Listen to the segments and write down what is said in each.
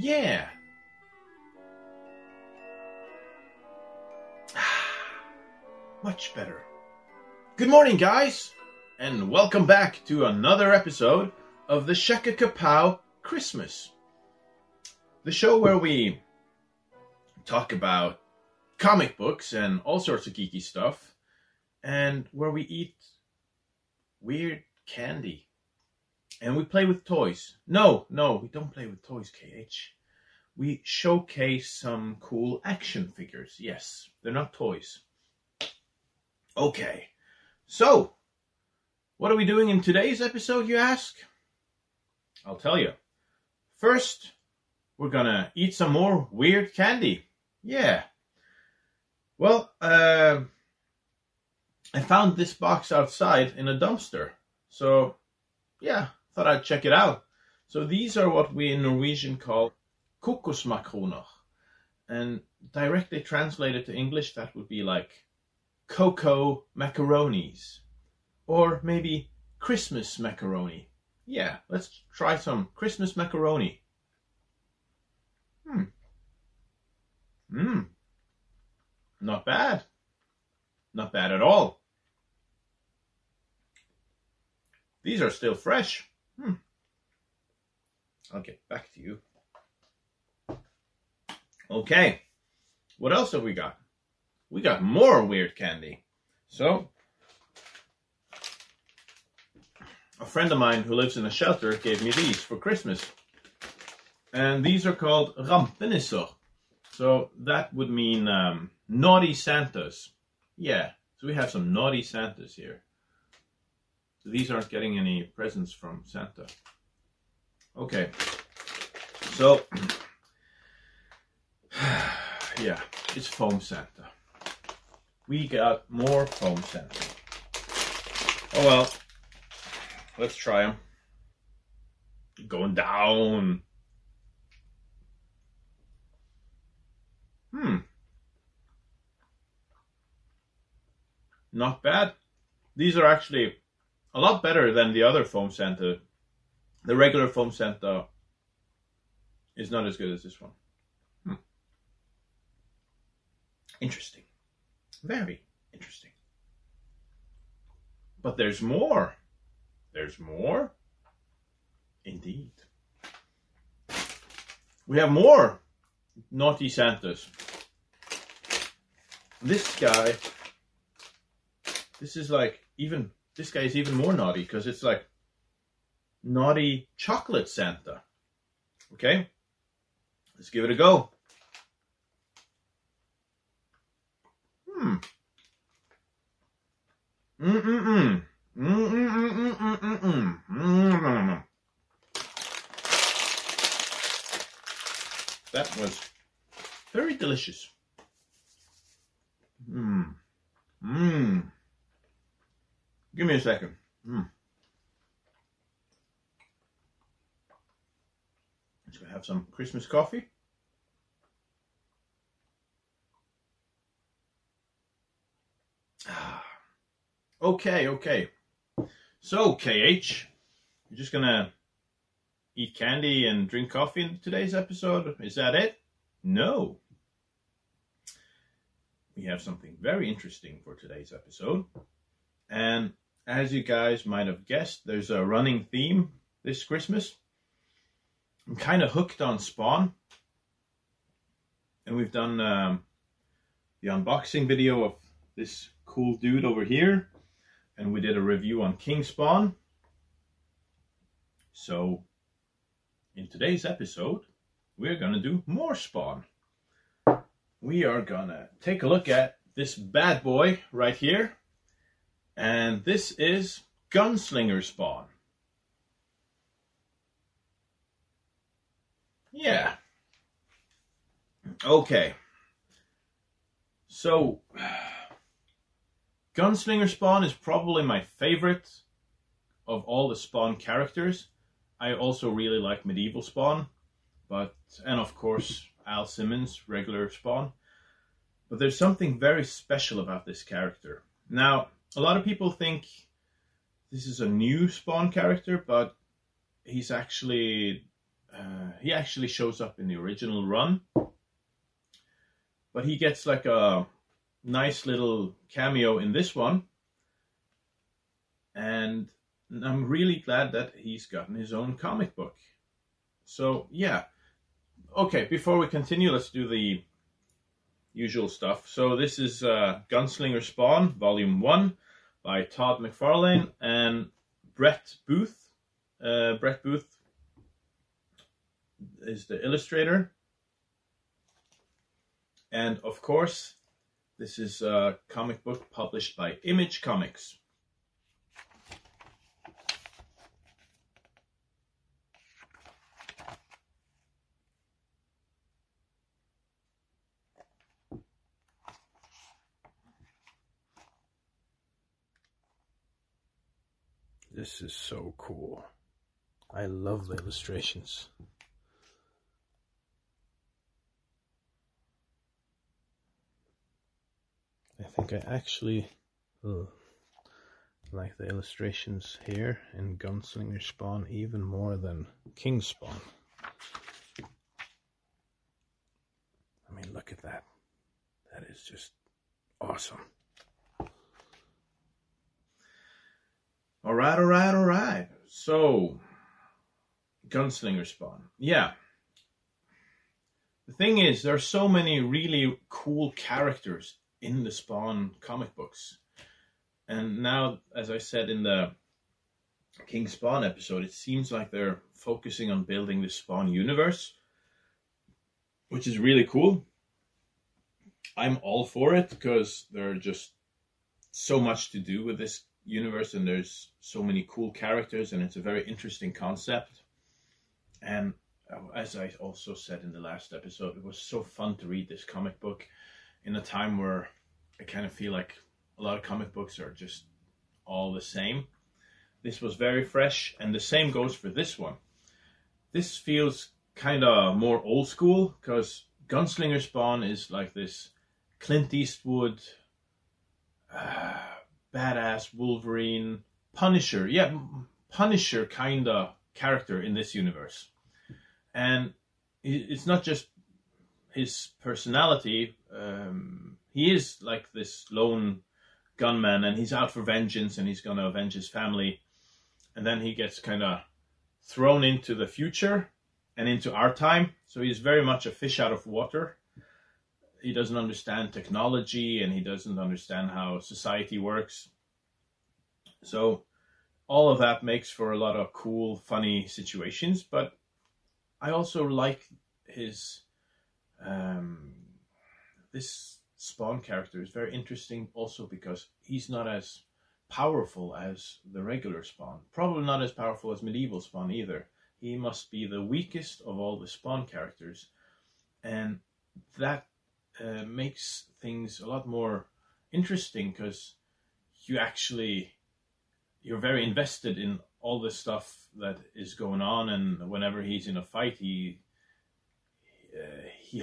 Yeah. Much better. Good morning, guys, and welcome back to another episode of the Shakakapow Christmas, the show where we talk about comic books and all sorts of geeky stuff, and where we eat weird candy, and we play with toys. No, we don't play with toys, KH. We showcase some cool action figures. Yes, they're not toys. Okay, so what are we doing in today's episode, you ask? I'll tell you. First, we're gonna eat some more weird candy. Yeah. Well, I found this box outside in a dumpster. So, yeah, thought I'd check it out. So these are what we in Norwegian call Kokosmakronach. And directly translated to English, that would be like cocoa macaronis, or maybe Christmas macaroni. Yeah, let's try some Christmas macaroni. Not bad. Not bad at all. These are still fresh. I'll get back to you. Okay, what else have we got? We got more weird candy. So, a friend of mine who lives in a shelter gave me these for Christmas. And these are called Rampenisse. So that would mean naughty Santas. Yeah, so we have some naughty Santas here. So these aren't getting any presents from Santa. Okay, so, yeah, it's Foam Santa. We got more foam Santa. Oh well, let's try them. Going down. Not bad. These are actually a lot better than the other foam Santa. The regular foam Santa is not as good as this one. Interesting. Very interesting. But there's more. There's more? Indeed. We have more naughty Santas. This guy is even more naughty because it's like naughty chocolate Santa. Okay? Let's give it a go. That was very delicious. Give me a second. Let's go have some Christmas coffee. Okay. So, KH, you're just gonna eat candy and drink coffee in today's episode? Is that it? No. We have something very interesting for today's episode. And as you guys might have guessed, there's a running theme this Christmas. I'm kind of hooked on Spawn. And we've done the unboxing video of this cool dude over here. And we did a review on King Spawn. So, in today's episode, we're going to do more Spawn. We are going to take a look at this bad boy right here. And this is Gunslinger Spawn. Yeah. Okay. So, Gunslinger Spawn is probably my favorite of all the Spawn characters. I also really like Medieval Spawn, and of course Al Simmons, regular Spawn. But there's something very special about this character. Now, a lot of people think this is a new Spawn character, but he's actually He actually shows up in the original run, but he gets like a nice little cameo in this one, and I'm really glad that he's gotten his own comic book. So yeah, okay, before we continue, let's do the usual stuff. So this is Gunslinger Spawn Volume 1 by Todd McFarlane and Brett Booth. Brett Booth is the illustrator, and of course this is a comic book published by Image Comics. This is so cool. I love the illustrations. I think I actually like the illustrations here in Gunslinger Spawn even more than King Spawn. I mean, look at that. That is just awesome. Alright, alright, alright. So, Gunslinger Spawn. Yeah. The thing is, there are so many really cool characters in the Spawn comic books. And now, as I said in the King Spawn episode, it seems like they're focusing on building the Spawn universe, which is really cool. I'm all for it, because there are just so much to do with this universe, and there's so many cool characters, and it's a very interesting concept. And as I also said in the last episode, it was so fun to read this comic book in a time where I kind of feel like a lot of comic books are just all the same. This was very fresh, and the same goes for this one. This feels kind of more old school, because Gunslinger Spawn is like this Clint Eastwood badass Wolverine, Punisher, Punisher kind of character in this universe. And it's not just his personality, he is like this lone gunman, and he's out for vengeance, and he's gonna avenge his family. And then he gets kind of thrown into the future and into our time, so he's very much a fish out of water. He doesn't understand technology, and he doesn't understand how society works. So all of that makes for a lot of cool, funny situations. But I also like his, this Spawn character is very interesting also because he's not as powerful as the regular Spawn. Probably not as powerful as medieval Spawn either. He must be the weakest of all the Spawn characters. And that makes things a lot more interesting, because you're very invested in all the stuff that is going on, and whenever he's in a fight, he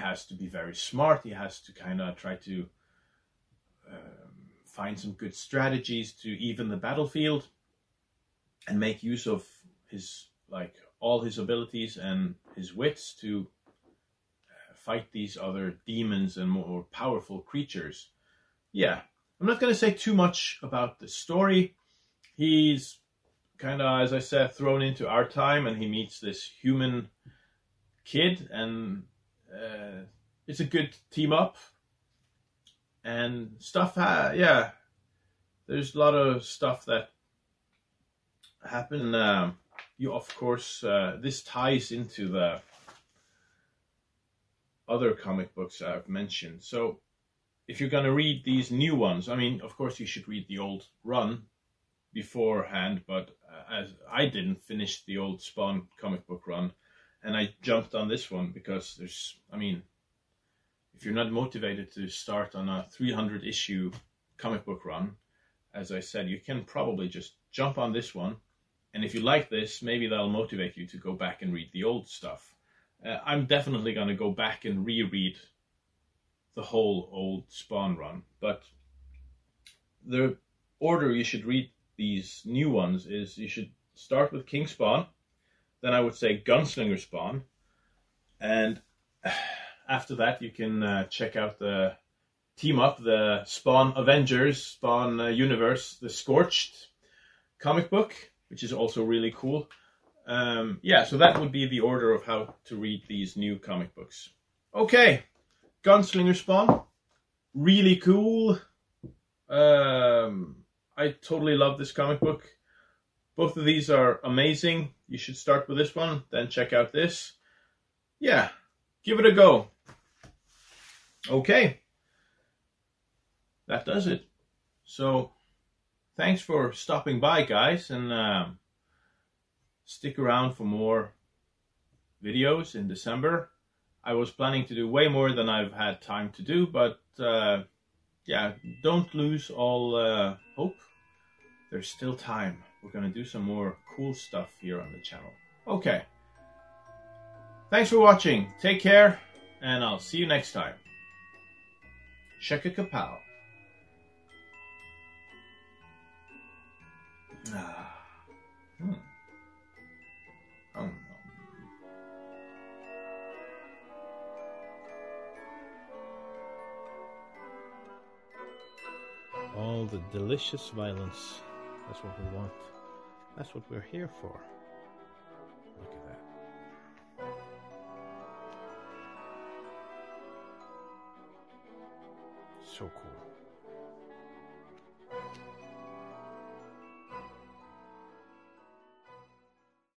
has to be very smart. He has to kind of try to find some good strategies to even the battlefield and make use of his all his abilities and his wits to fight these other demons and more powerful creatures. Yeah, I'm not going to say too much about the story. He's kind of, as I said, thrown into our time, and he meets this human kid, and it's a good team up and stuff. Yeah, there's a lot of stuff that happened. This ties into the other comic books I've mentioned. So if you're going to read these new ones, I mean, of course you should read the old run beforehand, but as I didn't finish the old Spawn comic book run, and I jumped on this one because there's, I mean, if you're not motivated to start on a 300 issue comic book run, as I said, you can probably just jump on this one, and if you like this, maybe that'll motivate you to go back and read the old stuff. I'm definitely going to go back and reread the whole old Spawn run. But the order you should read these new ones is you should start with King Spawn. Then I would say Gunslinger Spawn. And after that, you can check out the team up, the Spawn Avengers, Spawn Universe, The Scorched comic book, which is also really cool. Yeah, so that would be the order of how to read these new comic books. Okay, Gunslinger Spawn, really cool. I totally love this comic book. Both of these are amazing. You should start with this one, then check out this. Yeah, give it a go. Okay, that does it. So, thanks for stopping by, guys, and stick around for more videos in December. I was planning to do way more than I've had time to do, but yeah, don't lose all hope. There's still time. We're going to do some more cool stuff here on the channel. Okay. Thanks for watching. Take care, and I'll see you next time. Shakakapow. All the delicious violence. That's what we want. That's what we're here for. Look at that. So cool.